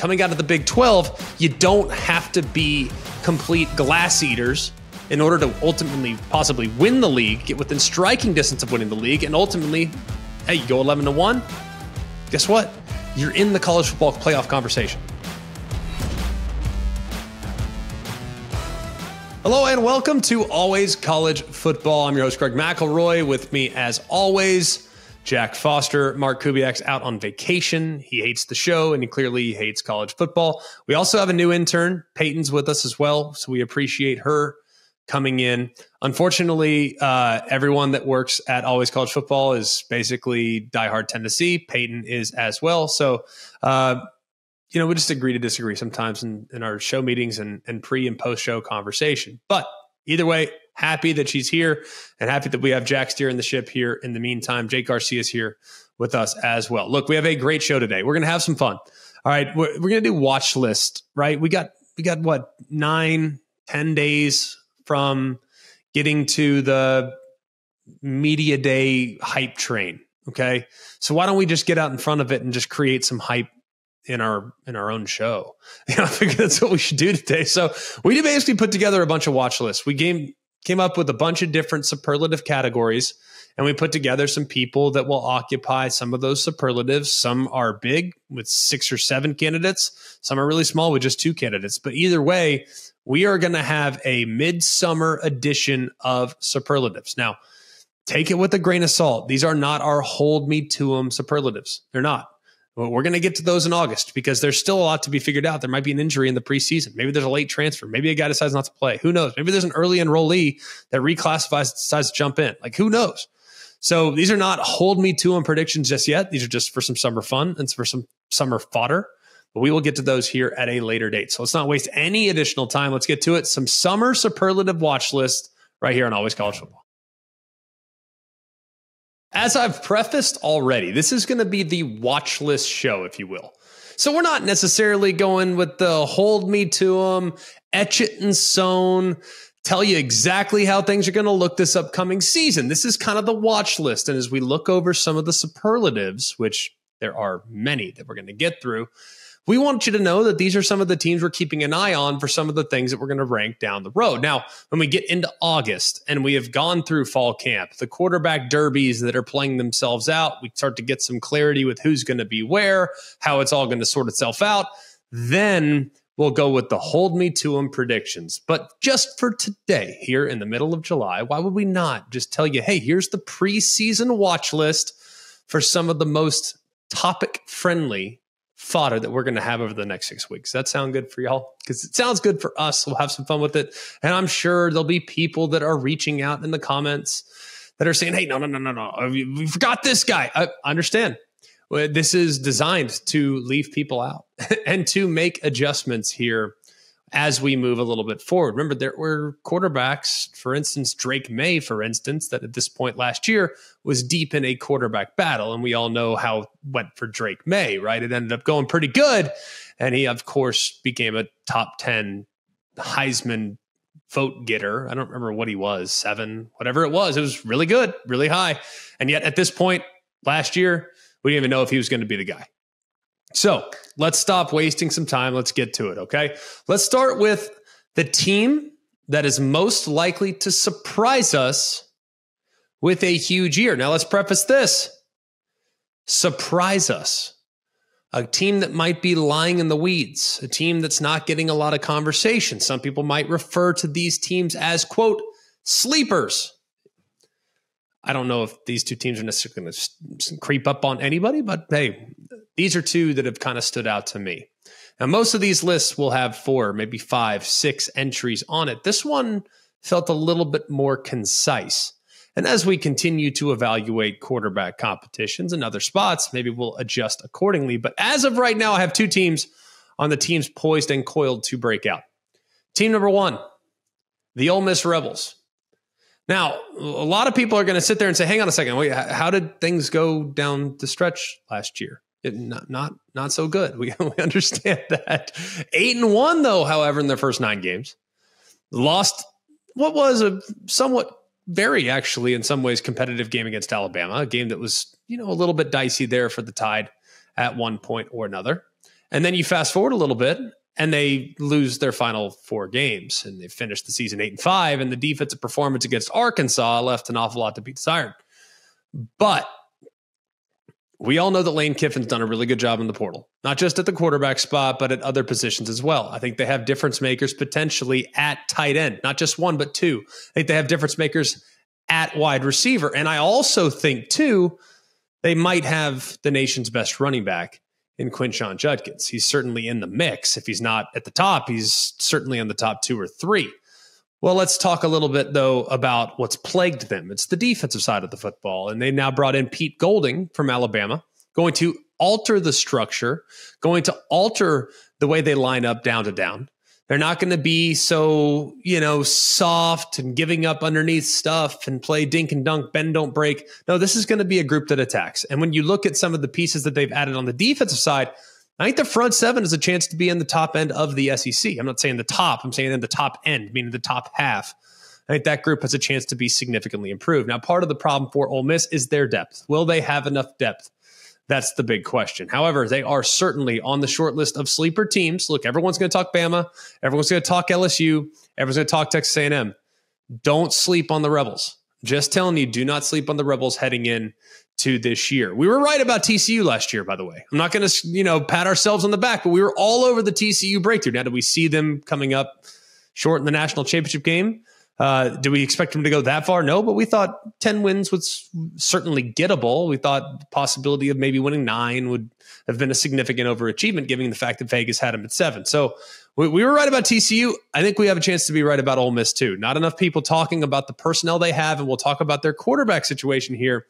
Coming out of the Big 12, you don't have to be complete glass eaters in order to ultimately possibly win the league, get within striking distance of winning the league, and ultimately, hey, you go 11-1, guess what? You're in the college football playoff conversation. Hello and welcome to Always College Football. I'm your host, Greg McElroy. With me, as always, Jack Foster. Mark Kubiak's out on vacation. He hates the show, and he clearly hates college football. We also have a new intern. Peyton's with us as well, so we appreciate her coming in. Unfortunately, everyone that works at Always College Football is basically diehard Tennessee. Peyton is as well. So, we just agree to disagree sometimes in our show meetings and pre and post show conversation. But either way, happy that she's here and happy that we have Jack Steer in the ship here. In the meantime, Jake Garcia is here with us as well. Look, we have a great show today. We're going to have some fun. All right. We're going to do watch list, right? We got what, 9-10 days from getting to the media day hype train. Okay. So why don't we just get out in front of it and just create some hype in our own show? I think that's what we should do today. So we basically put together a bunch of watch lists. We came up with a bunch of different superlative categories, and we put together some people that will occupy some of those superlatives. Some are big with 6 or 7 candidates. Some are really small with just 2 candidates. But either way, we are going to have a midsummer edition of superlatives. Now, take it with a grain of salt. These are not our hold me to them superlatives. They're not. But we're going to get to those in August because there's still a lot to be figured out. There might be an injury in the preseason. Maybe there's a late transfer. Maybe a guy decides not to play. Who knows? Maybe there's an early enrollee that reclassifies, decides to jump in. Like, who knows? So these are not hold me to them predictions just yet. These are just for some summer fun and for some summer fodder. But we will get to those here at a later date. So let's not waste any additional time. Let's get to it. Some summer superlative watch list right here on Always College Football. As I've prefaced already, this is going to be the watch list show, if you will. So we're not necessarily going with the hold me to them, etch it and sewn, tell you exactly how things are going to look this upcoming season. This is kind of the watch list. And as we look over some of the superlatives, which there are many that we're going to get through, we want you to know that these are some of the teams we're keeping an eye on for some of the things that we're going to rank down the road. Now, when we get into August and we have gone through fall camp, the quarterback derbies that are playing themselves out, we start to get some clarity with who's going to be where, how it's all going to sort itself out. Then we'll go with the hold me to them predictions. But just for today, here in the middle of July, why would we not just tell you, hey, here's the preseason watch list for some of the most topic-friendly fodder that we're going to have over the next 6 weeks. That sound good for y'all? Because it sounds good for us. We'll have some fun with it. And I'm sure there'll be people that are reaching out in the comments that are saying, hey, no. We forgot this guy. I understand. This is designed to leave people out and to make adjustments here as we move a little bit forward. Remember, there were quarterbacks, for instance, Drake May, for instance, that at this point last year was deep in a quarterback battle. And we all know how it went for Drake May, right? It ended up going pretty good. And he, of course, became a top 10 Heisman vote getter. I don't remember what he was, 7, whatever it was. It was really good, really high. And yet at this point last year, we didn't even know if he was going to be the guy. So let's stop wasting some time. Let's get to it, okay? Let's start with the team that is most likely to surprise us with a huge year. Now, let's preface this. Surprise us. A team that might be lying in the weeds, a team that's not getting a lot of conversation. Some people might refer to these teams as, quote, sleepers. I don't know if these two teams are necessarily going to creep up on anybody, but hey, these are two that have kind of stood out to me. Now, most of these lists will have 4, maybe 5, 6 entries on it. This one felt a little bit more concise. And as we continue to evaluate quarterback competitions and other spots, maybe we'll adjust accordingly. But as of right now, I have 2 teams on the teams poised and coiled to break out. Team number 1, the Ole Miss Rebels. Now, a lot of people are going to sit there and say, hang on a second, wait, how did things go down the stretch last year? Not so good. We understand that. 8-1, though, however, in their first 9 games. Lost what was a somewhat very, actually, in some ways, competitive game against Alabama, a game that was, a little bit dicey there for the Tide at one point or another. And then you fast forward a little bit and they lose their final four games and they finished the season 8-5, and the defensive performance against Arkansas left an awful lot to be desired. But we all know that Lane Kiffin's done a really good job in the portal, not just at the quarterback spot, but at other positions as well. I think they have difference makers potentially at tight end, not just one, but two. I think they have difference makers at wide receiver. And I also think, too, they might have the nation's best running back in Quinshon Judkins. He's certainly in the mix. If he's not at the top, he's certainly in the top two or three. Well, let's talk a little bit, though, about what's plagued them. It's the defensive side of the football, and they now brought in Pete Golding from Alabama, going to alter the structure, going to alter the way they line up down to down. They're not going to be so, soft and giving up underneath stuff and play dink and dunk, bend, don't break. No, this is going to be a group that attacks. And when you look at some of the pieces that they've added on the defensive side, I think the front seven is a chance to be in the top end of the SEC. I'm not saying the top. I'm saying in the top end, meaning the top half. I think that group has a chance to be significantly improved. Now, part of the problem for Ole Miss is their depth. Will they have enough depth? That's the big question. However, they are certainly on the short list of sleeper teams. Look, everyone's going to talk Bama. Everyone's going to talk LSU. Everyone's going to talk Texas A&M. Don't sleep on the Rebels. Just telling you, do not sleep on the Rebels heading in to this year. We were right about TCU last year, by the way. I'm not going to, pat ourselves on the back, but we were all over the TCU breakthrough. Now, do we see them coming up short in the national championship game? Do we expect them to go that far? No, but we thought 10 wins was certainly gettable. We thought the possibility of maybe winning 9 would have been a significant overachievement, given the fact that Vegas had them at 7. So we were right about TCU. I think we have a chance to be right about Ole Miss too. Not enough people talking about the personnel they have, and we'll talk about their quarterback situation here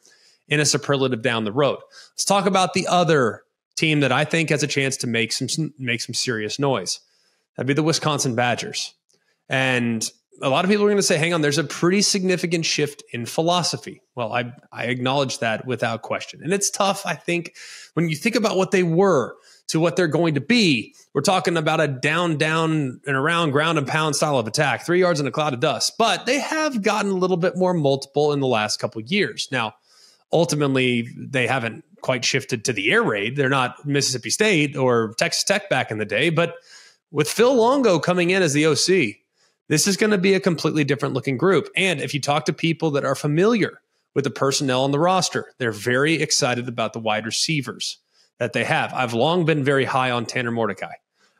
in a superlative down the road. Let's talk about the other team that I think has a chance to make some serious noise. That'd be the Wisconsin Badgers. And a lot of people are going to say, hang on, there's a pretty significant shift in philosophy. Well, I acknowledge that without question. And it's tough, I think, when you think about what they were to what they're going to be. We're talking about a down, down, and around, ground and pound style of attack, 3 yards in a cloud of dust. But they have gotten a little bit more multiple in the last couple of years. Now, ultimately, they haven't quite shifted to the air raid. They're not Mississippi State or Texas Tech back in the day, but with Phil Longo coming in as the OC, this is going to be a completely different looking group. And if you talk to people that are familiar with the personnel on the roster, they're very excited about the wide receivers that they have. I've long been very high on Tanner Mordecai.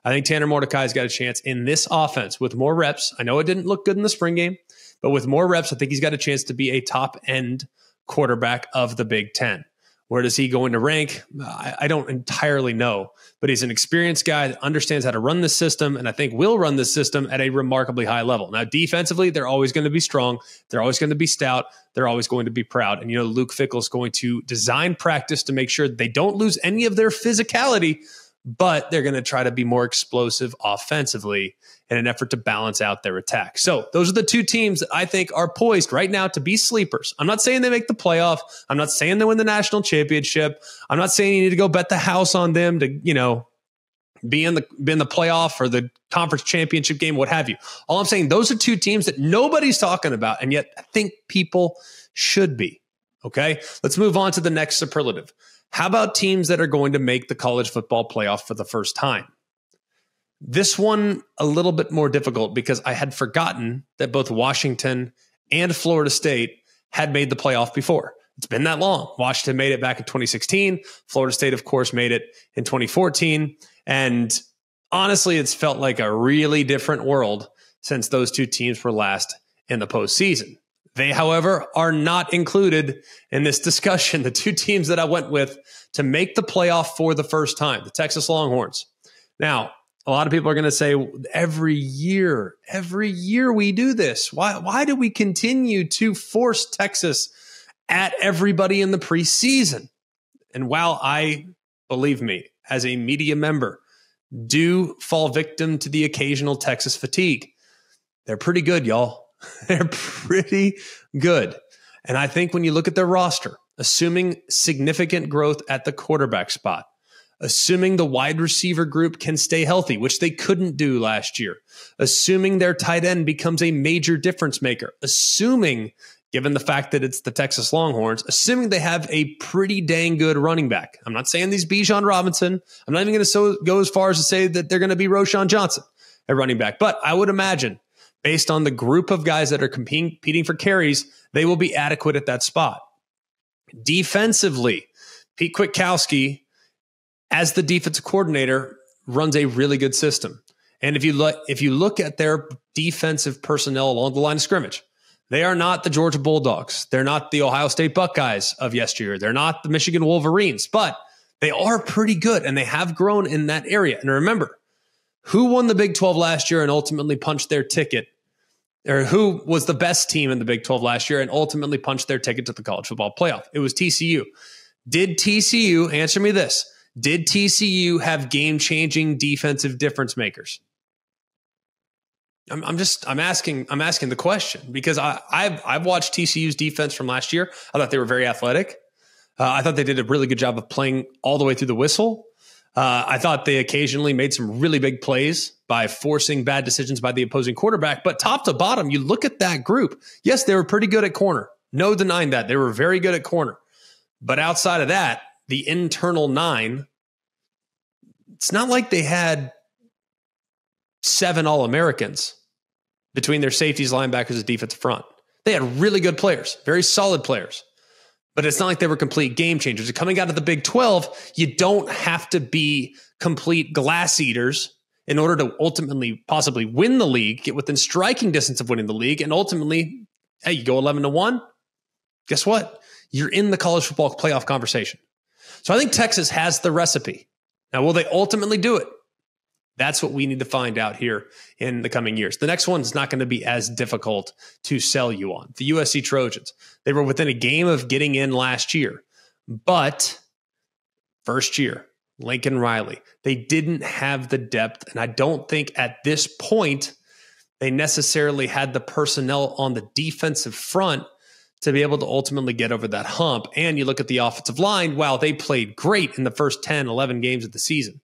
I think Tanner Mordecai's got a chance in this offense with more reps. I know it didn't look good in the spring game, but with more reps, I think he's got a chance to be a top end quarterback of the Big 10. Where does he go into rank? I don't entirely know, but he's an experienced guy that understands how to run this system, and I think will run this system at a remarkably high level. Now, defensively, they're always going to be strong. They're always going to be stout. They're always going to be proud. And, Luke Fickle's going to design practice to make sure that they don't lose any of their physicality, but they're going to try to be more explosive offensively in an effort to balance out their attack. So those are the two teams that I think are poised right now to be sleepers. I'm not saying they make the playoff. I'm not saying they win the national championship. I'm not saying you need to go bet the house on them to, be in the playoff or the conference championship game, what have you. All I'm saying, those are two teams that nobody's talking about, and yet I think people should be. Okay, let's move on to the next superlative. How about teams that are going to make the college football playoff for the first time? This one, a little bit more difficult because I had forgotten that both Washington and Florida State had made the playoff before. It's been that long. Washington made it back in 2016. Florida State, of course, made it in 2014. And honestly, it's felt like a really different world since those two teams were last in the postseason. They, however, are not included in this discussion. The two teams that I went with to make the playoff for the first time, the Texas Longhorns. Now, a lot of people are going to say, every year we do this. Why do we continue to force Texas at everybody in the preseason? And while I, believe me, as a media member, do fall victim to the occasional Texas fatigue, they're pretty good, y'all. They're pretty good. And I think when you look at their roster, assuming significant growth at the quarterback spot, assuming the wide receiver group can stay healthy, which they couldn't do last year, assuming their tight end becomes a major difference maker, assuming given the fact that it's the Texas Longhorns, assuming they have a pretty dang good running back. I'm not saying these Bijan Robinson. I'm not even going to go as far as to say that they're going to be Roschon Johnson at running back. But I would imagine, based on the group of guys that are competing for carries, they will be adequate at that spot. Defensively, Pete Kwiatkowski, as the defensive coordinator, runs a really good system. And if you look at their defensive personnel along the line of scrimmage, they are not the Georgia Bulldogs. They're not the Ohio State Buckeyes of yesteryear. They're not the Michigan Wolverines, but they are pretty good, and they have grown in that area. And remember, who won the Big 12 last year and ultimately punched their ticket, or who was the best team in the Big 12 last year and ultimately punched their ticket to the college football playoff? It was TCU. Did TCU, answer me this, did TCU have game-changing defensive difference makers? I'm asking the question, because I've watched TCU's defense from last year. I thought they were very athletic. I thought they did a really good job of playing all the way through the whistle. I thought they occasionally made some really big plays by forcing bad decisions by the opposing quarterback. But top to bottom, you look at that group. Yes, they were pretty good at corner. No denying that. They were very good at corner. But outside of that, the internal nine, it's not like they had 7 All-Americans between their safeties, linebackers, and defensive front. They had really good players, very solid players, but it's not like they were complete game changers. Coming out of the Big 12, you don't have to be complete glass eaters in order to ultimately possibly win the league, get within striking distance of winning the league, and ultimately, hey, you go 11-1, guess what? You're in the college football playoff conversation. So I think Texas has the recipe. Now, will they ultimately do it? That's what we need to find out here in the coming years. The next one's not going to be as difficult to sell you on. The USC Trojans, they were within a game of getting in last year, but first year, Lincoln Riley, they didn't have the depth, and I don't think at this point they necessarily had the personnel on the defensive front to be able to ultimately get over that hump. And you look at the offensive line, wow, they played great in the first 10, 11 games of the season.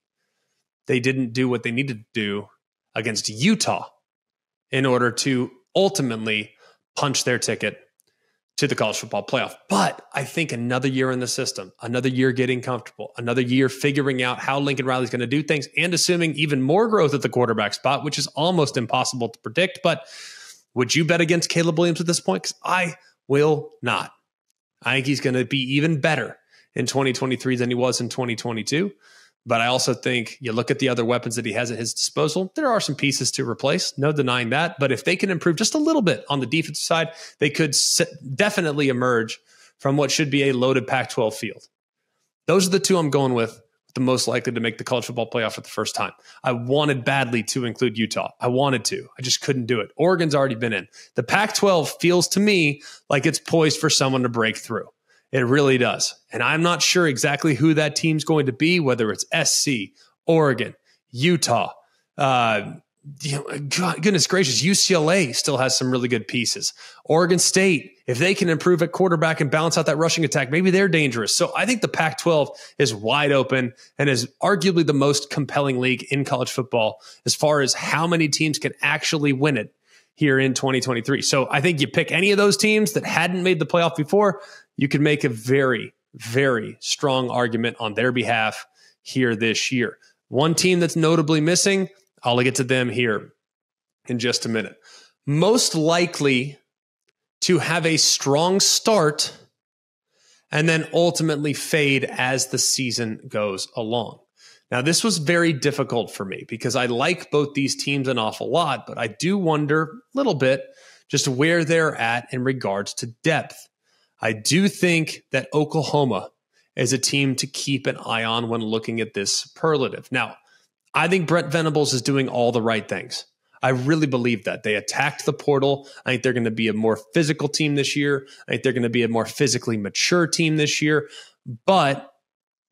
They didn't do what they needed to do against Utah in order to ultimately punch their ticket to the college football playoff. But I think another year in the system, another year getting comfortable, another year figuring out how Lincoln Riley's going to do things, and assuming even more growth at the quarterback spot, which is almost impossible to predict. But would you bet against Caleb Williams at this point? Because I will not. I think he's going to be even better in 2023 than he was in 2022. But I also think you look at the other weapons that he has at his disposal, there are some pieces to replace, no denying that. But if they can improve just a little bit on the defensive side, they could definitely emerge from what should be a loaded Pac-12 field. Those are the two I'm going with the most likely to make the college football playoff for the first time. I wanted badly to include Utah. I wanted to. I just couldn't do it. Oregon's already been in. The Pac-12 feels to me like it's poised for someone to break through. It really does. And I'm not sure exactly who that team's going to be, whether it's SC, Oregon, Utah. Goodness gracious, UCLA still has some really good pieces. Oregon State, if they can improve at quarterback and balance out that rushing attack, maybe they're dangerous. So I think the Pac-12 is wide open and is arguably the most compelling league in college football as far as how many teams can actually win it here in 2023. So I think you pick any of those teams that hadn't made the playoff before, you could make a very, very strong argument on their behalf here this year. One team that's notably missing, I'll get to them here in just a minute. Most likely to have a strong start and then ultimately fade as the season goes along. Now, this was very difficult for me because I like both these teams an awful lot, but I do wonder a little bit just where they're at in regards to depth. I do think that Oklahoma is a team to keep an eye on when looking at this superlative. Now, I think Brent Venables is doing all the right things. I really believe that. They attacked the portal. I think they're going to be a more physical team this year. I think they're going to be a more physically mature team this year. But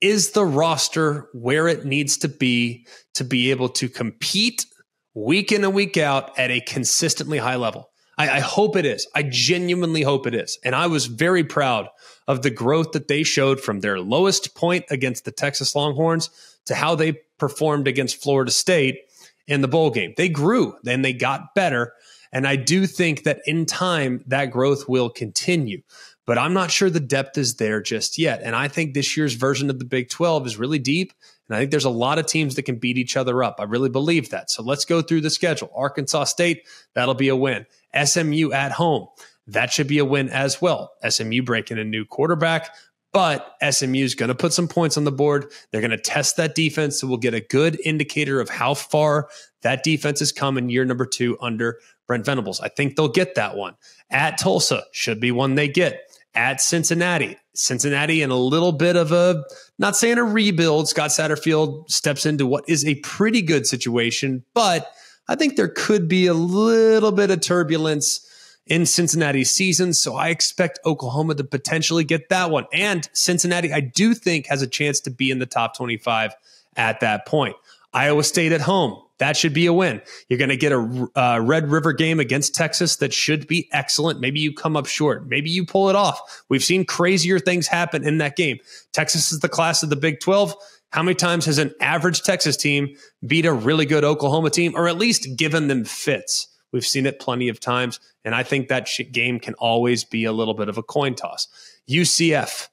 is the roster where it needs to be able to compete week in and week out at a consistently high level? I hope it is. I genuinely hope it is. And I was very proud of the growth that they showed from their lowest point against the Texas Longhorns to how they performed against Florida State in the bowl game. They grew, then they got better. And I do think that in time, that growth will continue. But I'm not sure the depth is there just yet. And I think this year's version of the Big 12 is really deep. And I think there's a lot of teams that can beat each other up. I really believe that. So let's go through the schedule. Arkansas State, that'll be a win. SMU at home, that should be a win as well. SMU breaking a new quarterback. But SMU is going to put some points on the board. They're going to test that defense. So we'll get a good indicator of how far that defense has come in year number two under Brent Venables. I think they'll get that one. At Tulsa, should be one they get. At Cincinnati. Cincinnati in a little bit of a, not saying a rebuild. Scott Satterfield steps into what is a pretty good situation. But I think there could be a little bit of turbulence in Cincinnati's season, so I expect Oklahoma to potentially get that one. And Cincinnati, I do think, has a chance to be in the top 25 at that point. Iowa State at home, that should be a win. You're going to get a Red River game against Texas that should be excellent. Maybe you come up short. Maybe you pull it off. We've seen crazier things happen in that game. Texas is the class of the Big 12. How many times has an average Texas team beat a really good Oklahoma team, or at least given them fits? We've seen it plenty of times, and I think that game can always be a little bit of a coin toss. UCF,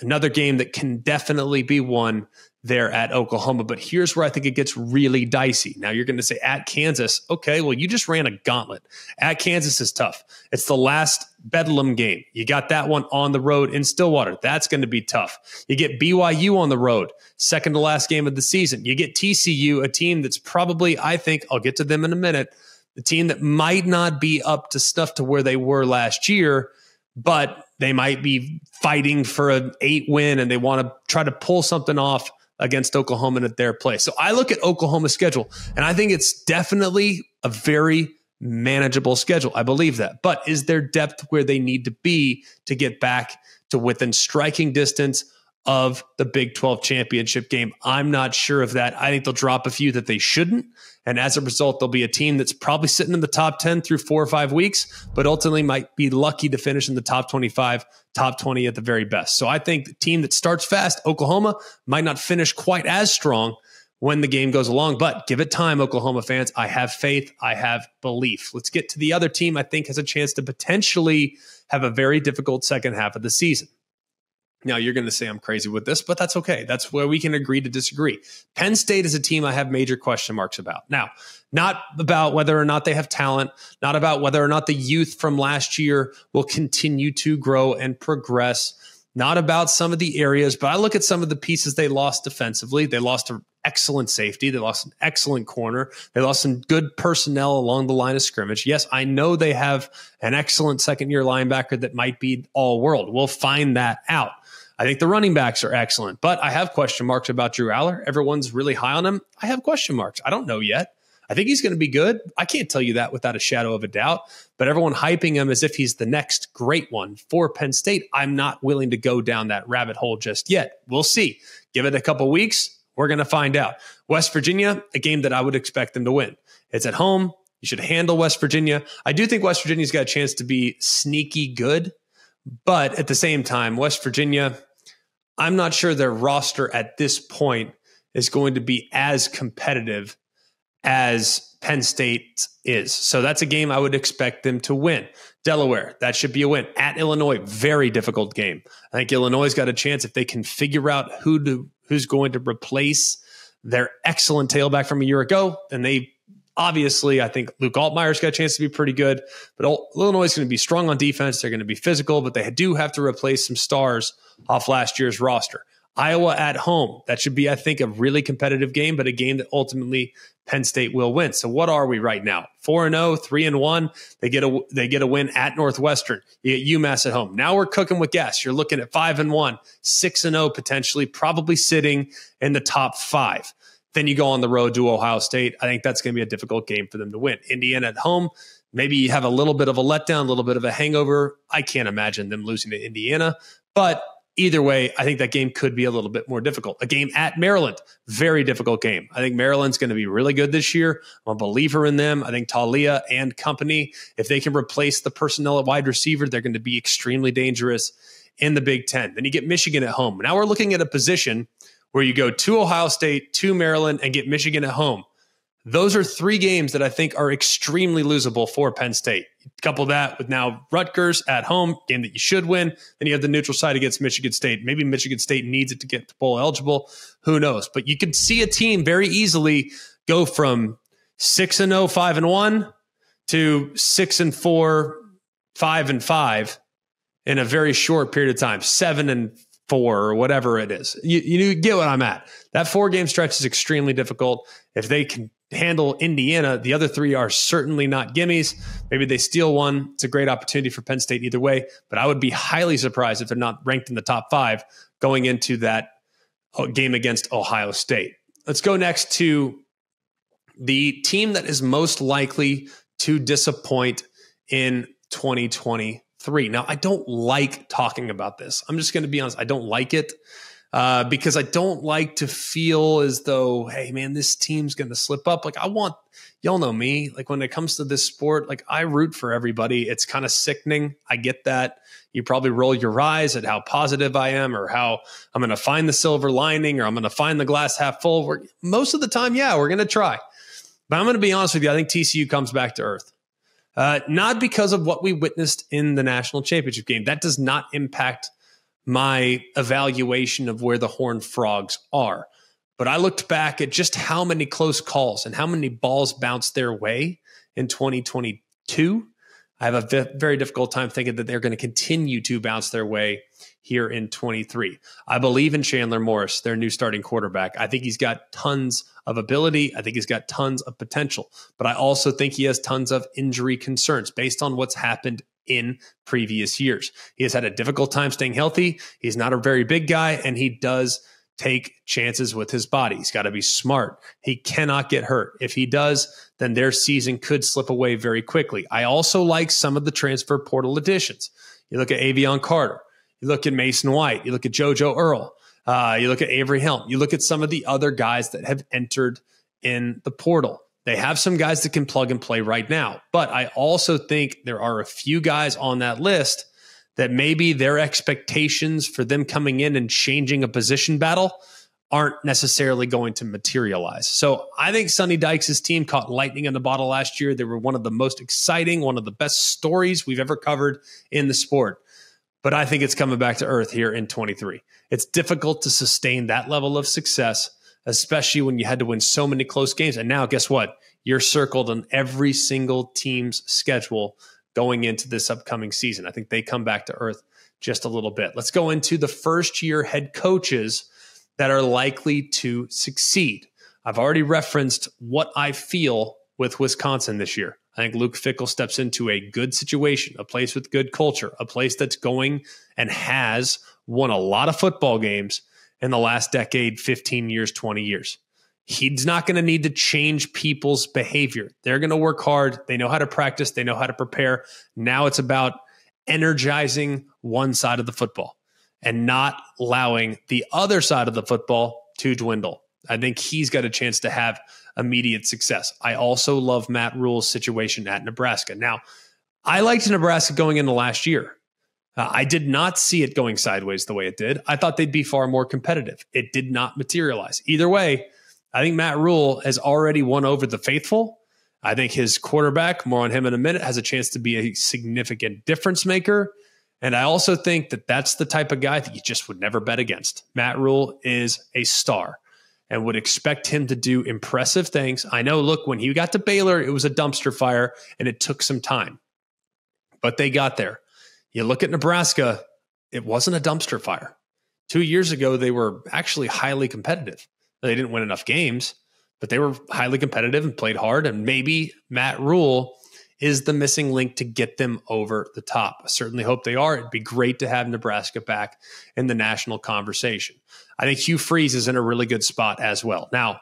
another game that can definitely be won there at Oklahoma, but here's where I think it gets really dicey. Now you're going to say, at Kansas, okay, well, you just ran a gauntlet. At Kansas is tough. It's the last Bedlam game. You got that one on the road in Stillwater. That's going to be tough. You get BYU on the road, second to last game of the season. You get TCU, a team that's probably, I think, I'll get to them in a minute, the team that might not be up to snuff to where they were last year, but they might be fighting for an 8-win and they want to try to pull something off against Oklahoma at their place. So I look at Oklahoma's schedule and I think it's definitely a very manageable schedule. I believe that. But is there depth where they need to be to get back to within striking distance of the Big 12 championship game? I'm not sure of that. I think they'll drop a few that they shouldn't. And as a result, they'll be a team that's probably sitting in the top 10 through 4 or 5 weeks, but ultimately might be lucky to finish in the top 25, top 20 at the very best. So I think the team that starts fast, Oklahoma, might not finish quite as strong when the game goes along, but give it time, Oklahoma fans. I have faith. I have belief. Let's get to the other team I think has a chance to potentially have a very difficult second half of the season. Now, you're going to say I'm crazy with this, but that's okay. That's where we can agree to disagree. Penn State is a team I have major question marks about. Now, not about whether or not they have talent, not about whether or not the youth from last year will continue to grow and progress, not about some of the areas, but I look at some of the pieces they lost defensively. They lost an excellent safety. They lost an excellent corner. They lost some good personnel along the line of scrimmage. Yes, I know they have an excellent second-year linebacker that might be all-world. We'll find that out. I think the running backs are excellent, but I have question marks about Drew Aller. Everyone's really high on him. I have question marks. I don't know yet. I think he's going to be good. I can't tell you that without a shadow of a doubt, but everyone hyping him as if he's the next great one for Penn State. I'm not willing to go down that rabbit hole just yet. We'll see. Give it a couple weeks. We're going to find out. West Virginia, a game that I would expect them to win. It's at home. You should handle West Virginia. I do think West Virginia's got a chance to be sneaky good, but at the same time, West Virginia, I'm not sure their roster at this point is going to be as competitive as Penn State is. So that's a game I would expect them to win. Delaware, that should be a win. At Illinois, very difficult game. I think Illinois got a chance if they can figure out who's going to replace their excellent tailback from a year ago. And they obviously, I think Luke Altmaier's got a chance to be pretty good. But Illinois is going to be strong on defense. They're going to be physical, but they do have to replace some stars off last year's roster. Iowa at home. That should be, I think, a really competitive game, but a game that ultimately Penn State will win. So what are we right now? 4-0, 3-1. They get a win at Northwestern. You get UMass at home. Now we're cooking with gas. You're looking at 5-1, 6-0 potentially, probably sitting in the top 5. Then you go on the road to Ohio State. I think that's going to be a difficult game for them to win. Indiana at home. Maybe you have a little bit of a letdown, a little bit of a hangover. I can't imagine them losing to Indiana, but either way, I think that game could be a little bit more difficult. A game at Maryland, very difficult game. I think Maryland's going to be really good this year. I'm a believer in them. I think Talia and company, if they can replace the personnel at wide receiver, they're going to be extremely dangerous in the Big Ten. Then you get Michigan at home. Now we're looking at a position where you go to Ohio State, to Maryland, and get Michigan at home. Those are three games that I think are extremely losable for Penn State. Couple that with now Rutgers at home, game that you should win. Then you have the neutral side against Michigan State. Maybe Michigan State needs it to get to bowl eligible. Who knows? But you could see a team very easily go from 6-0, 5-1 to 6-4, 5-5 in a very short period of time, 7-4 or whatever it is. You get what I'm at. That four-game stretch is extremely difficult. If they can handle Indiana, the other three are certainly not gimmies. Maybe they steal one. It's a great opportunity for Penn State either way, but I would be highly surprised if they're not ranked in the top five going into that game against Ohio State. Let's go next to the team that is most likely to disappoint in 2023. Now, I don't like talking about this. I'm just going to be honest. I don't like it. Because I don't like to feel as though, hey, man, this team's going to slip up. Like, I want, y'all know me, like when it comes to this sport, like I root for everybody. It's kind of sickening. I get that. You probably roll your eyes at how positive I am or how I'm going to find the silver lining or I'm going to find the glass half full. Most of the time, yeah, we're going to try. But I'm going to be honest with you. I think TCU comes back to earth. Not because of what we witnessed in the national championship game. That does not impact my evaluation of where the Horned Frogs are. But I looked back at just how many close calls and how many balls bounced their way in 2022. I have a very difficult time thinking that they're going to continue to bounce their way here in 23. I believe in Chandler Morris, their new starting quarterback. I think he's got tons of ability. I think he's got tons of potential. But I also think he has tons of injury concerns based on what's happened in previous years. He has had a difficult time staying healthy. He's not a very big guy, and he does take chances with his body. He's got to be smart. He cannot get hurt. If he does, then their season could slip away very quickly. I also like some of the transfer portal additions. You look at Avion Carter. You look at Mason White. You look at JoJo Earl. You look at Avery Helm. You look at some of the other guys that have entered in the portal. They have some guys that can plug and play right now, but I also think there are a few guys on that list that maybe their expectations for them coming in and changing a position battle aren't necessarily going to materialize. So I think Sonny Dykes' team caught lightning in the bottle last year. They were one of the most exciting, one of the best stories we've ever covered in the sport. But I think it's coming back to earth here in 23. It's difficult to sustain that level of success, especially when you had to win so many close games. And now, guess what? You're circled on every single team's schedule going into this upcoming season. I think they come back to earth just a little bit. Let's go into the first-year head coaches that are likely to succeed. I've already referenced what I feel with Wisconsin this year. I think Luke Fickle steps into a good situation, a place with good culture, a place that's going and has won a lot of football games in the last decade, 15 years, 20 years. He's not going to need to change people's behavior. They're going to work hard. They know how to practice. They know how to prepare. Now it's about energizing one side of the football and not allowing the other side of the football to dwindle. I think he's got a chance to have immediate success. I also love Matt Rule's situation at Nebraska. Now, I liked Nebraska going into last year. I did not see it going sideways the way it did. I thought they'd be far more competitive. It did not materialize. Either way, I think Matt Rule has already won over the faithful. I think his quarterback, more on him in a minute, has a chance to be a significant difference maker. And I also think that that's the type of guy that you just would never bet against. Matt Rule is a star and would expect him to do impressive things. I know, look, when he got to Baylor, it was a dumpster fire and it took some time, but they got there. You look at Nebraska, it wasn't a dumpster fire. 2 years ago, they were actually highly competitive. They didn't win enough games, but they were highly competitive and played hard. And maybe Matt Rule is the missing link to get them over the top. I certainly hope they are. It'd be great to have Nebraska back in the national conversation. I think Hugh Freeze is in a really good spot as well. Now,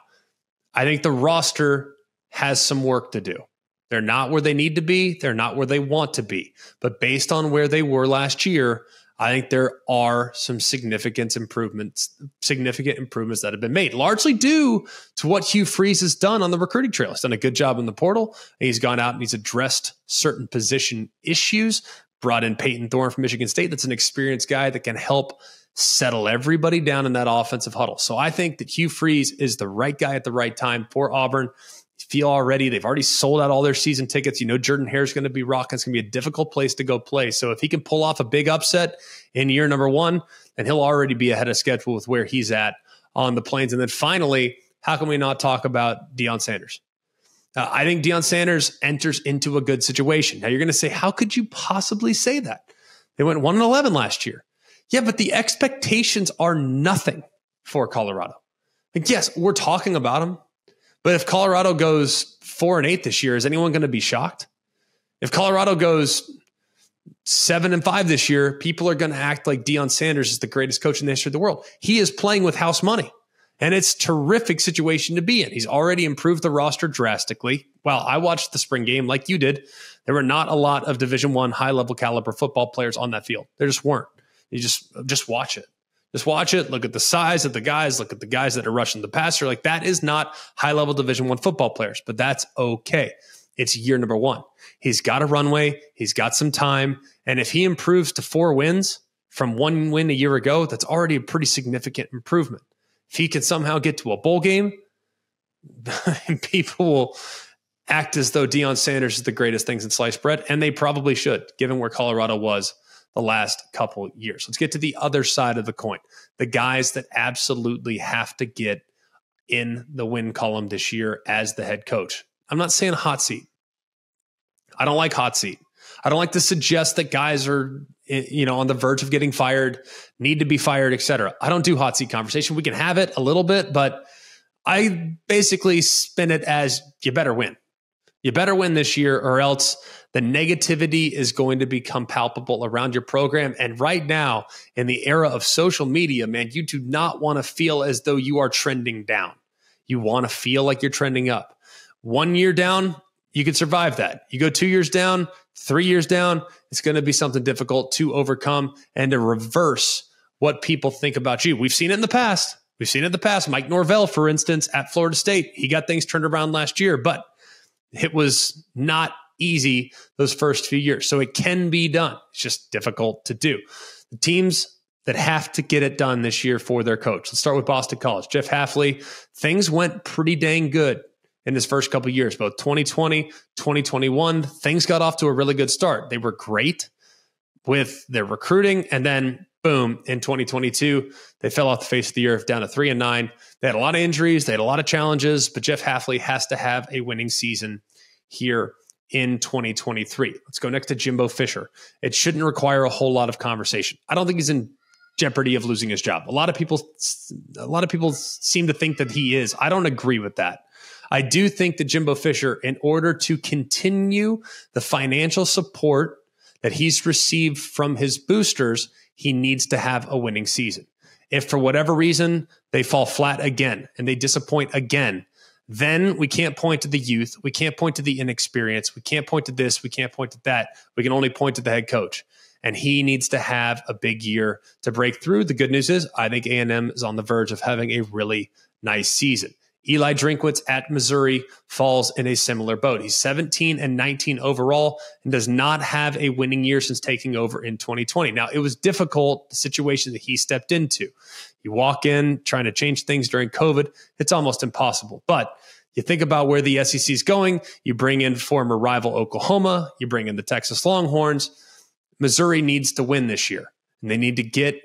I think the roster has some work to do. They're not where they need to be. They're not where they want to be. But based on where they were last year, I think there are some significant improvements that have been made, largely due to what Hugh Freeze has done on the recruiting trail. He's done a good job in the portal. And he's gone out and he's addressed certain position issues, brought in Peyton Thorne from Michigan State. That's an experienced guy that can help settle everybody down in that offensive huddle. So I think that Hugh Freeze is the right guy at the right time for Auburn. feel already. They've already sold out all their season tickets. You know, Jordan Hare's going to be rocking. It's going to be a difficult place to go play. So if he can pull off a big upset in year number one, then he'll already be ahead of schedule with where he's at on the Plains. And then finally, how can we not talk about Deion Sanders? I think Deion Sanders enters into a good situation. Now you're going to say, how could you possibly say that? They went 1-11 last year. Yeah, but the expectations are nothing for Colorado. Like, yes, we're talking about them, but if Colorado goes 4-8 this year, is anyone going to be shocked? If Colorado goes 7-5 this year, people are going to act like Deion Sanders is the greatest coach in the history of the world. He is playing with house money. And it's a terrific situation to be in. He's already improved the roster drastically. Well, I watched the spring game like you did. There were not a lot of Division I high-level caliber football players on that field. There just weren't. You just watch it. Just watch it. Look at the size of the guys. Look at the guys that are rushing the passer. Like, that is not high-level Division I football players, but that's okay. It's year number one. He's got a runway. He's got some time. And if he improves to 4 wins from 1 win a year ago, that's already a pretty significant improvement. If he can somehow get to a bowl game, people will act as though Deion Sanders is the greatest things in sliced bread, and they probably should, given where Colorado was the last couple years. Let's get to the other side of the coin, the guys that absolutely have to get in the win column this year as the head coach. I'm not saying hot seat. I don't like hot seat. I don't like to suggest that guys are, you know, on the verge of getting fired, need to be fired, et cetera. I don't do hot seat conversation. We can have it a little bit, but I basically spin it as you better win. You better win this year or else the negativity is going to become palpable around your program. And right now in the era of social media, man, you do not want to feel as though you are trending down. You want to feel like you're trending up. 1 year down, you can survive that. You go 2 years down, 3 years down, it's going to be something difficult to overcome and to reverse what people think about you. We've seen it in the past. We've seen it in the past. Mike Norvell, for instance, at Florida State, he got things turned around last year, but it was not easy those first few years. So it can be done. It's just difficult to do. The teams that have to get it done this year for their coach. Let's start with Boston College. Jeff Hafley, things went pretty dang good in his first couple of years, both 2020, 2021, things got off to a really good start. They were great with their recruiting. And then boom, in 2022, they fell off the face of the earth down to 3-9. They had a lot of injuries. They had a lot of challenges, but Jeff Hafley has to have a winning season here in 2023. Let's go next to Jimbo Fisher. It shouldn't require a whole lot of conversation. I don't think he's in jeopardy of losing his job. A lot of people seem to think that he is. I don't agree with that. I do think that Jimbo Fisher, in order to continue the financial support that he's received from his boosters, he needs to have a winning season. If for whatever reason they fall flat again and they disappoint again, then we can't point to the youth. We can't point to the inexperience. We can't point to this. We can't point to that. We can only point to the head coach. And he needs to have a big year to break through. The good news is I think A&M is on the verge of having a really nice season. Eli Drinkwitz at Missouri falls in a similar boat. He's 17-19 overall and does not have a winning year since taking over in 2020. Now, it was difficult, the situation that he stepped into. You walk in trying to change things during COVID. It's almost impossible. But you think about where the SEC is going. You bring in former rival Oklahoma. You bring in the Texas Longhorns. Missouri needs to win this year, and they need to get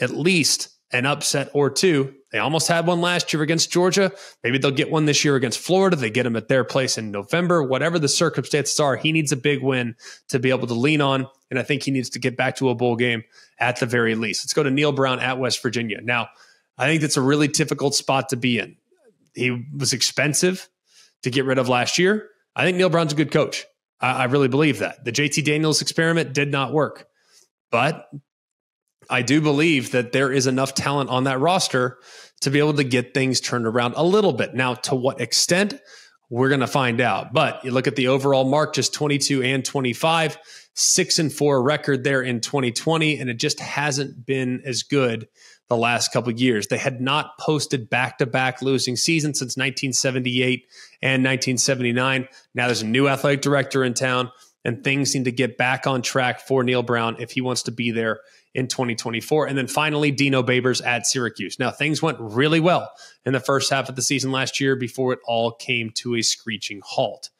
at least an upset or two. They almost had one last year against Georgia. Maybe they'll get one this year against Florida. They get them at their place in November. Whatever the circumstances are, he needs a big win to be able to lean on. And I think he needs to get back to a bowl game at the very least. Let's go to Neil Brown at West Virginia. Now, I think that's a really difficult spot to be in. He was expensive to get rid of last year. I think Neil Brown's a good coach. I really believe that. The JT Daniels experiment did not work. But I do believe that there is enough talent on that roster to be able to get things turned around a little bit. Now, to what extent, we're going to find out. But you look at the overall mark, just 22-25, 6-4 record there in 2020, and it just hasn't been as good the last couple of years. They had not posted back-to-back losing seasons since 1978 and 1979. Now there's a new athletic director in town, and things seem to get back on track for Neil Brown if he wants to be there in 2024. And then finally, Dino Babers at Syracuse. Now, things went really well in the first half of the season last year before it all came to a screeching halt.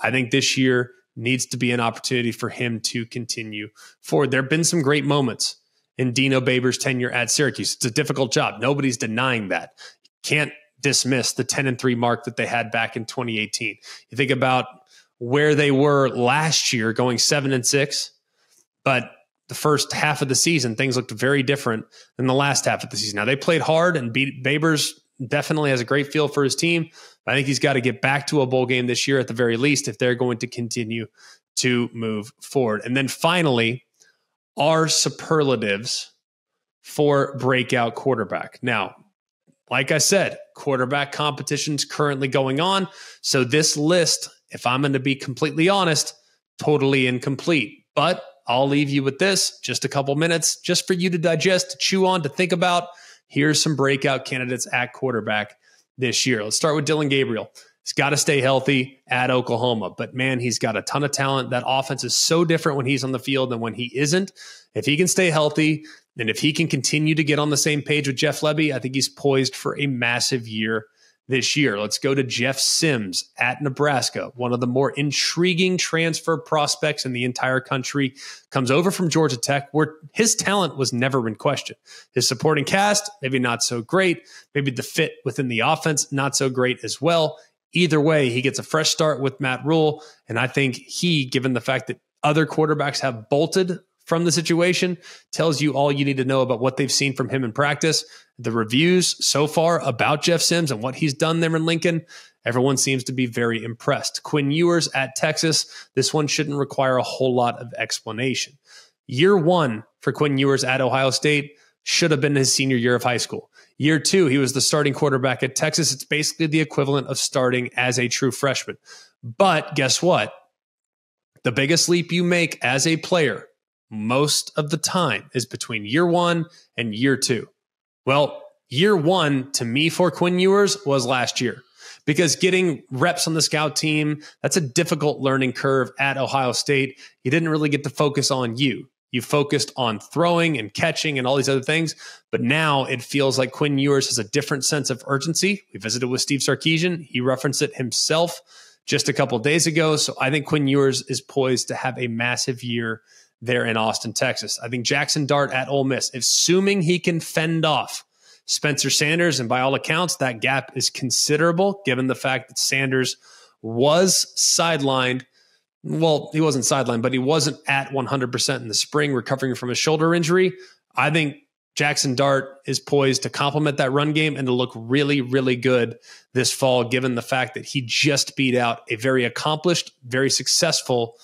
I think this year needs to be an opportunity for him to continue forward. There have been some great moments in Dino Babers' tenure at Syracuse. It's a difficult job. Nobody's denying that. You can't dismiss the 10-3 mark that they had back in 2018. You think about where they were last year, going 7-6, but the first half of the season, things looked very different than the last half of the season. Now, they played hard, and Babers definitely has a great feel for his team. I think he's got to get back to a bowl game this year at the very least if they're going to continue to move forward. And then finally, our superlatives for breakout quarterback. Now, like I said, quarterback competition's currently going on. So this list, if I'm going to be completely honest, totally incomplete. But I'll leave you with this, just a couple minutes, just for you to digest, to chew on, to think about. Here's some breakout candidates at quarterback this year. Let's start with Dylan Gabriel. He's got to stay healthy at Oklahoma, but man, he's got a ton of talent. That offense is so different when he's on the field than when he isn't. If he can stay healthy and if he can continue to get on the same page with Jeff Lebby, I think he's poised for a massive year this year. Let's go to Jeff Sims at Nebraska, one of the more intriguing transfer prospects in the entire country. Comes over from Georgia Tech, where his talent was never in question. His supporting cast, maybe not so great. Maybe the fit within the offense, not so great as well. Either way, he gets a fresh start with Matt Rhule, and I think he, given the fact that other quarterbacks have bolted from the situation, tells you all you need to know about what they've seen from him in practice. The reviews so far about Jeff Sims and what he's done there in Lincoln, everyone seems to be very impressed. Quinn Ewers at Texas, this one shouldn't require a whole lot of explanation. Year one for Quinn Ewers at Ohio State should have been his senior year of high school. Year two, he was the starting quarterback at Texas. It's basically the equivalent of starting as a true freshman. But guess what? The biggest leap you make as a player most of the time is between year one and year two. Well, year one to me for Quinn Ewers was last year, because getting reps on the scout team, that's a difficult learning curve at Ohio State. You didn't really get to focus on you. You focused on throwing and catching and all these other things. But now it feels like Quinn Ewers has a different sense of urgency. We visited with Steve Sarkisian. He referenced it himself just a couple of days ago. So I think Quinn Ewers is poised to have a massive year there in Austin, Texas. I think Jackson Dart at Ole Miss, assuming he can fend off Spencer Sanders, and by all accounts, that gap is considerable given the fact that Sanders was sidelined. Well, he wasn't sidelined, but he wasn't at 100% in the spring, recovering from a shoulder injury. I think Jackson Dart is poised to complement that run game and to look really, really good this fall, given the fact that he just beat out a very accomplished, very successful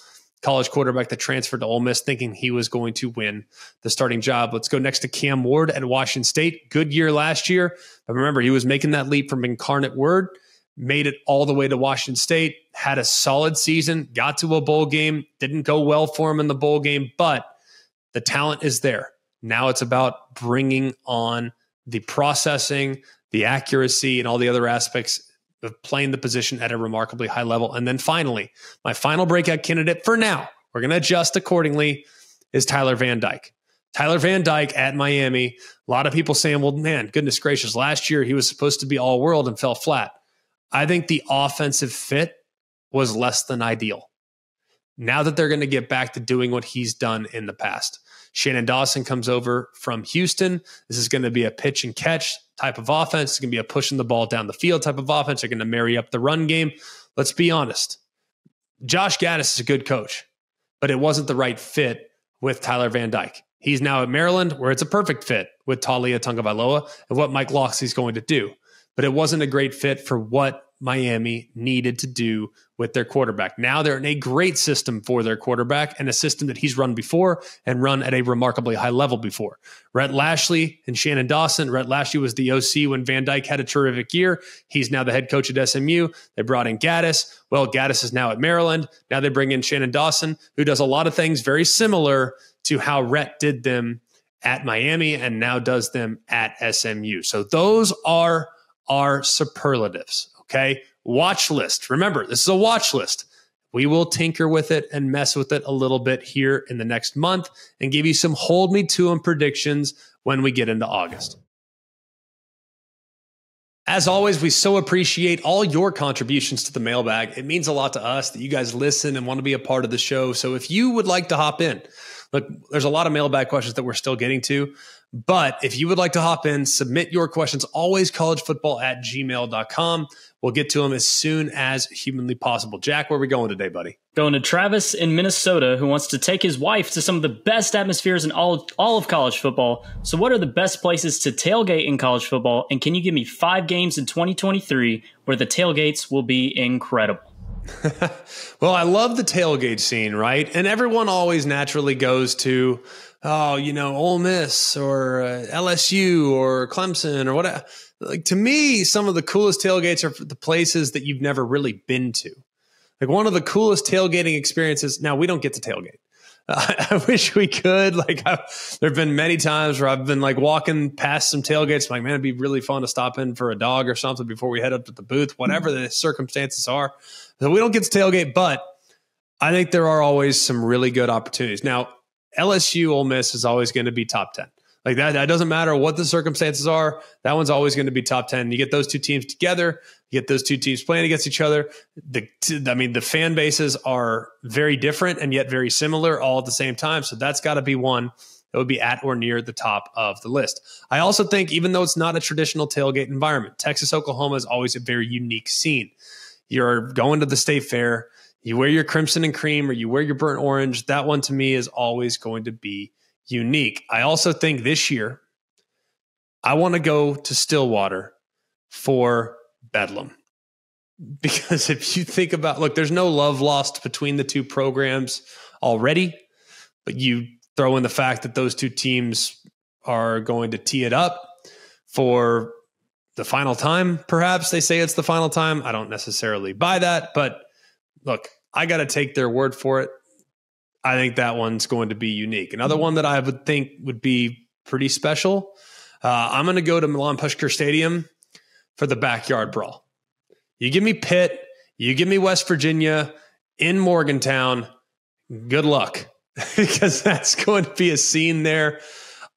college quarterback that transferred to Ole Miss thinking he was going to win the starting job. Let's go next to Cam Ward at Washington State. Good year last year. But remember, he was making that leap from Incarnate Word, made it all the way to Washington State, had a solid season, got to a bowl game, didn't go well for him in the bowl game, but the talent is there. Now it's about bringing on the processing, the accuracy, and all the other aspects of playing the position at a remarkably high level. And then finally, my final breakout candidate for now, we're going to adjust accordingly, is Tyler Van Dyke. Tyler Van Dyke at Miami. A lot of people saying, well, man, goodness gracious, last year he was supposed to be all world and fell flat. I think the offensive fit was less than ideal. Now that they're going to get back to doing what he's done in the past. Shannon Dawson comes over from Houston. This is going to be a pitch and catch type of offense. It's going to be a pushing the ball down the field type of offense. They're going to marry up the run game. Let's be honest. Josh Gaddis is a good coach, but it wasn't the right fit with Tyler Van Dyke. He's now at Maryland, where it's a perfect fit with Talia Tungavailoa and what Mike Loxley's going to do. But it wasn't a great fit for what Miami needed to do with their quarterback. Now they're in a great system for their quarterback, and a system that he's run before and run at a remarkably high level before. Rhett Lashley and Shannon Dawson. Rhett Lashley was the OC when Van Dyke had a terrific year. He's now the head coach at SMU. They brought in Gaddis. Well, Gaddis is now at Maryland. Now they bring in Shannon Dawson, who does a lot of things very similar to how Rhett did them at Miami and now does them at SMU. So those are our superlatives. Okay, watch list. Remember, this is a watch list. We will tinker with it and mess with it a little bit here in the next month and give you some hold me to them predictions when we get into August. As always, we so appreciate all your contributions to the mailbag. It means a lot to us that you guys listen and want to be a part of the show. So if you would like to hop in, look, there's a lot of mailbag questions that we're still getting to, but if you would like to hop in, submit your questions, alwayscollegefootball@gmail.com. We'll get to them as soon as humanly possible. Jack, where are we going today, buddy? Going to Travis in Minnesota, who wants to take his wife to some of the best atmospheres in all of college football. So what are the best places to tailgate in college football? And can you give me 5 games in 2023 where the tailgates will be incredible? Well, I love the tailgate scene, right? And everyone always naturally goes to, oh, you know, Ole Miss or LSU or Clemson or whatever. Like, to me, some of the coolest tailgates are the places that you've never really been to. Like, one of the coolest tailgating experiences. Now, we don't get to tailgate. I wish we could. Like, there've been many times where I've been like walking past some tailgates. I'm like, man, it'd be really fun to stop in for a dog or something before we head up to the booth, whatever the circumstances are. So we don't get to tailgate, but I think there are always some really good opportunities. Now, LSU Ole Miss is always going to be top 10. Like that doesn't matter what the circumstances are. That one's always going to be top 10. You get those two teams together, you get those two teams playing against each other. The fan bases are very different and yet very similar all at the same time. So that's got to be one that would be at or near the top of the list. I also think, even though it's not a traditional tailgate environment, Texas, Oklahoma is always a very unique scene. You're going to the state fair, you wear your crimson and cream or you wear your burnt orange. That one to me is always going to be unique. I also think this year, I want to go to Stillwater for Bedlam. Because if you think about, look, there's no love lost between the two programs already, but you throw in the fact that those two teams are going to tee it up for the final time. Perhaps they say it's the final time. I don't necessarily buy that, but look, I got to take their word for it. I think that one's going to be unique. Another one that I would think would be pretty special. I'm going to go to Milan Pushkar Stadium for the backyard brawl. You give me Pitt, you give me West Virginia in Morgantown. Good luck, because that's going to be a scene there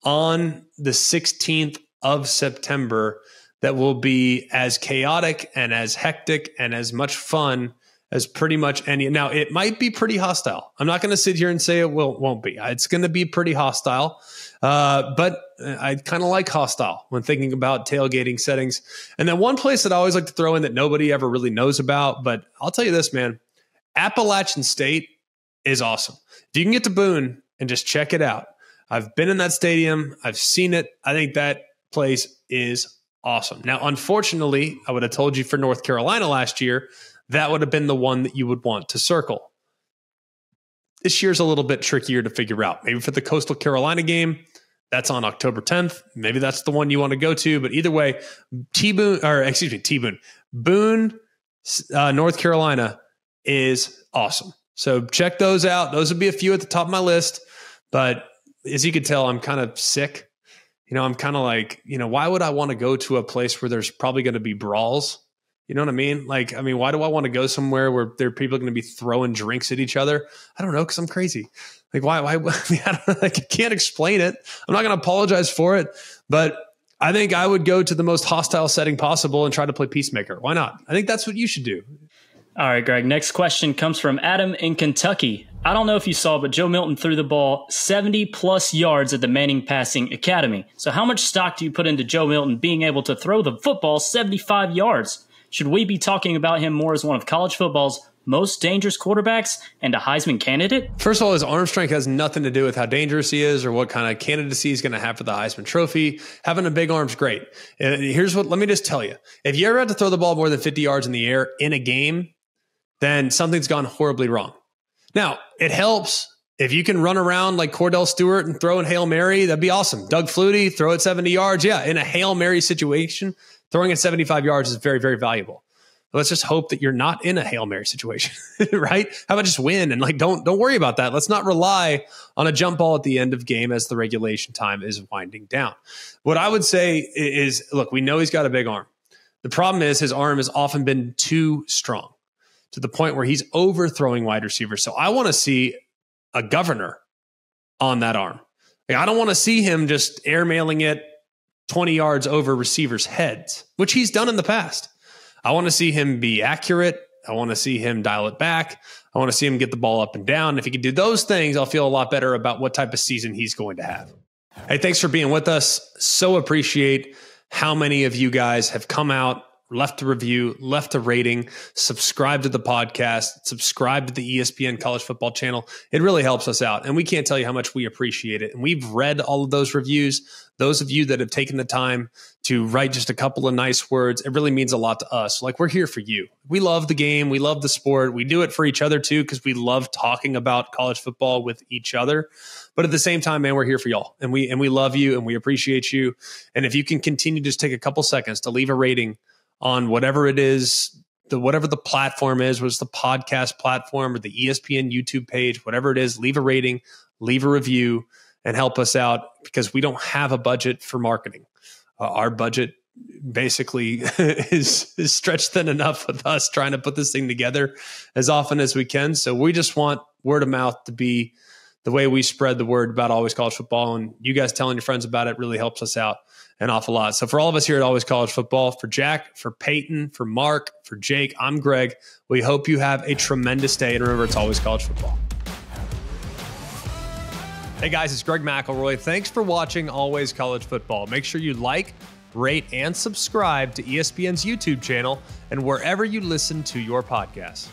on the 16th of September that will be as chaotic and as hectic and as much fun as pretty much any. Now, it might be pretty hostile. I'm not going to sit here and say it won't be. It's going to be pretty hostile, but I kind of like hostile when thinking about tailgating settings. And then one place that I always like to throw in that nobody ever really knows about, but I'll tell you this, man, Appalachian State is awesome. If you can get to Boone and just check it out. I've been in that stadium. I've seen it. I think that place is awesome. Now, unfortunately, I would have told you for North Carolina last year, that would have been the one that you would want to circle. This year's a little bit trickier to figure out. Maybe for the Coastal Carolina game, that's on October 10th. Maybe that's the one you want to go to. But either way, Boone, North Carolina is awesome. So check those out. Those would be a few at the top of my list. But as you can tell, I'm kind of sick. You know, I'm kind of like, you know, why would I want to go to a place where there's probably going to be brawls? You know what I mean? Like, I mean, why do I want to go somewhere where there are people going to be throwing drinks at each other? I don't know, because I'm crazy. Like, why? I can't explain it. I'm not going to apologize for it. But I think I would go to the most hostile setting possible and try to play peacemaker. Why not? I think that's what you should do. All right, Greg. Next question comes from Adam in Kentucky. I don't know if you saw, but Joe Milton threw the ball 70-plus yards at the Manning Passing Academy. So how much stock do you put into Joe Milton being able to throw the football 75 yards? Should we be talking about him more as one of college football's most dangerous quarterbacks and a Heisman candidate? First of all, his arm strength has nothing to do with how dangerous he is or what kind of candidacy he's going to have for the Heisman Trophy. Having a big arm's great. And here's what, let me just tell you. If you ever had to throw the ball more than 50 yards in the air in a game, then something's gone horribly wrong. Now, it helps if you can run around like Cordell Stewart and throw in Hail Mary. That'd be awesome. Doug Flutie, throw it 70 yards. Yeah, in a Hail Mary situation, throwing at 75 yards is very, very valuable. But let's just hope that you're not in a Hail Mary situation, right? How about just win and like don't worry about that. Let's not rely on a jump ball at the end of game as the regulation time is winding down. What I would say is, look, we know he's got a big arm. The problem is his arm has often been too strong. to the point where he's overthrowing wide receivers. So I want to see a governor on that arm. Like, I don't want to see him just airmailing it 20 yards over receivers' heads, which he's done in the past. I want to see him be accurate. I want to see him dial it back. I want to see him get the ball up and down. If he can do those things, I'll feel a lot better about what type of season he's going to have. Hey, thanks for being with us. So appreciate how many of you guys have come out, left a review, left a rating, subscribe to the podcast, subscribe to the ESPN College Football channel. It really helps us out, and we can't tell you how much we appreciate it. And we've read all of those reviews. Those of you that have taken the time to write just a couple of nice words, it really means a lot to us. Like, we're here for you. We love the game. We love the sport. We do it for each other too, because we love talking about college football with each other. But at the same time, man, we're here for y'all, and we love you, and we appreciate you. And if you can continue to just take a couple seconds to leave a rating on whatever it is, whatever the platform is, whether it's the podcast platform or the ESPN YouTube page, whatever it is, leave a rating, leave a review, and help us out, because we don't have a budget for marketing. Our budget basically is stretched thin enough with us trying to put this thing together as often as we can. So we just want word of mouth to be the way we spread the word about Always College Football, and you guys telling your friends about it really helps us out an awful lot. So for all of us here at Always College Football, for Jack, for Peyton, for Mark, for Jake, I'm Greg. We hope you have a tremendous day, and remember, it's Always College Football. Hey guys, it's Greg McElroy. Thanks for watching Always College Football. Make sure you like, rate, and subscribe to ESPN's YouTube channel and wherever you listen to your podcasts.